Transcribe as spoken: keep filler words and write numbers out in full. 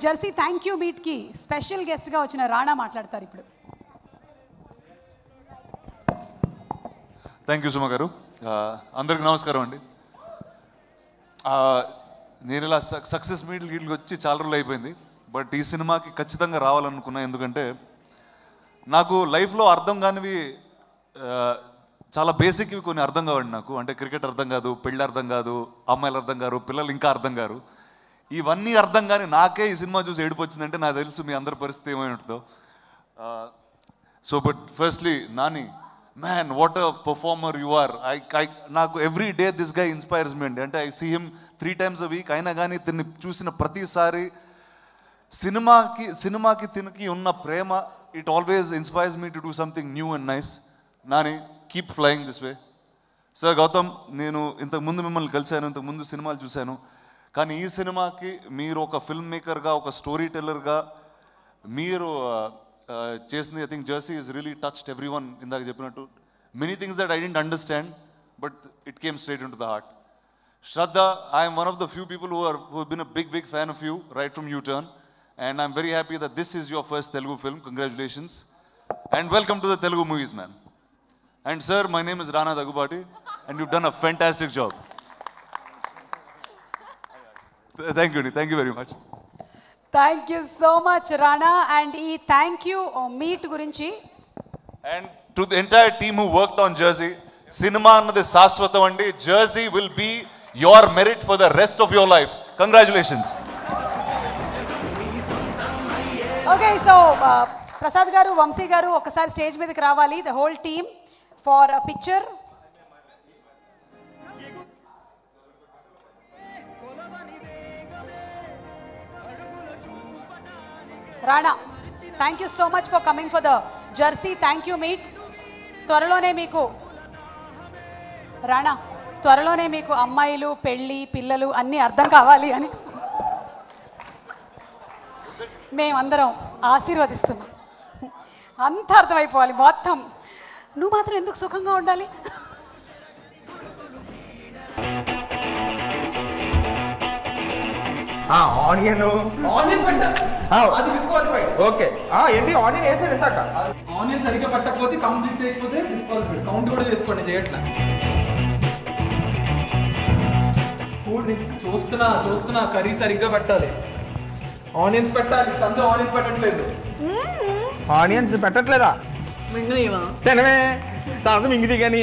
Jersey, thank you, Beat ki. Special guest ga ochina Rana maatladtaru ippudu. Thank you, Suma Karu. Andariki namaskaram andi. Nenu ila success meet gidlu vachi chaala roju ayipoyindi. But ee cinema ki kachithanga raavalannukunna endukante naaku life lo ardham gaanivi చాలా బేసిక్వి కొన్ని అర్థం కావండి నాకు. అంటే cricket అర్థం కాదు, పెళ్ళి అర్థం కాదు, అమ్మాయిలు అర్థం కారు, పిల్లలు ఇంకా అర్థం కారు. ఇవన్నీ అర్థం కానీ నాకే ఈ సినిమా చూసి ఏడుపు వచ్చిందంటే నాకు తెలుసు మీ అందరి పరిస్థితి ఏమై ఉంటుందో. So but firstly Nani, man what a performer you are. I I నాకు every day this guy inspires me అండి. అంటే I see him three times a week అయినా కానీ తిని చూసిన ప్రతిసారి సినిమాకి సినిమాకి తినికి ఉన్న ప్రేమ it always inspires me to do something new and nice. Nani, keep flying this way. Sir Gautam, నేను ఇంతకుముందు మిమ్మల్ని కలిశాను, ఇంతకుముందు సినిమాలు చూశాను, కానీ ఈ సినిమాకి మీరు ఒక ఫిల్మ్ మేకర్గా, ఒక స్టోరీ టెల్లర్గా మీరు చేసింది I think Jersey is really touched everyone. ఇందాక చెప్పినట్టు many things that I didn't understand but it came straight in to the heart. Shraddha, I'm one of the few people who are who been a big big fan of you right from U turn, and I'm very happy that this is your first Telugu film. Congratulations and welcome to the Telugu movies man. And sir, my name is Rana Dagubati, and you've done a fantastic job. Thank you, thank you very much. Thank you so much, Rana, and e thank you, oh, meet Gurinchi. And to the entire team who worked on Jersey, cinema annade Saswata vandi, Jersey will be your merit for the rest of your life. Congratulations. Okay, so uh, Prasad garu, Vamsi garu, okasari stage meediki raavali, the whole team. For a picture. Rana, thank you so much for coming for the Jersey. Thank you, mate. Twaralone meeku. Rana, twaralone meeku ammayilu, pelli, pillalu anni ardham kavali ani మేము అందరం ఆశీర్వదిస్తున్నాం. అంత అర్థమైపోవాలి మొత్తం. నువ్వు మాత్రం ఎందుకు సుఖంగా ఉండాలి. Onion onion పంట అది డిస్క్వాలిఫైడ్. ఓకే, ఆ ఏంటి ఆనియన్ వేసాడు ఇందాక. ఆనియన్ సరిగ్గా పట్టకపోతే కంప్లీట్ చేయకపోతే డిస్క్వాలిఫైడ్. కౌంట్ కూడా చేసుకోండి చేయట్లా. ఫుడ్ చూస్తున్నా చూస్తున్నా కర్రీ సరిగ్గా పెట్టాలి, ఆనియన్స్ పెట్టాలి. అందరూ ఆనియన్ పెట్టట్లేదు. ఆనియన్స్ పెట్టట్లేదా? మింగివా తినవే తాను మింగిది కానీ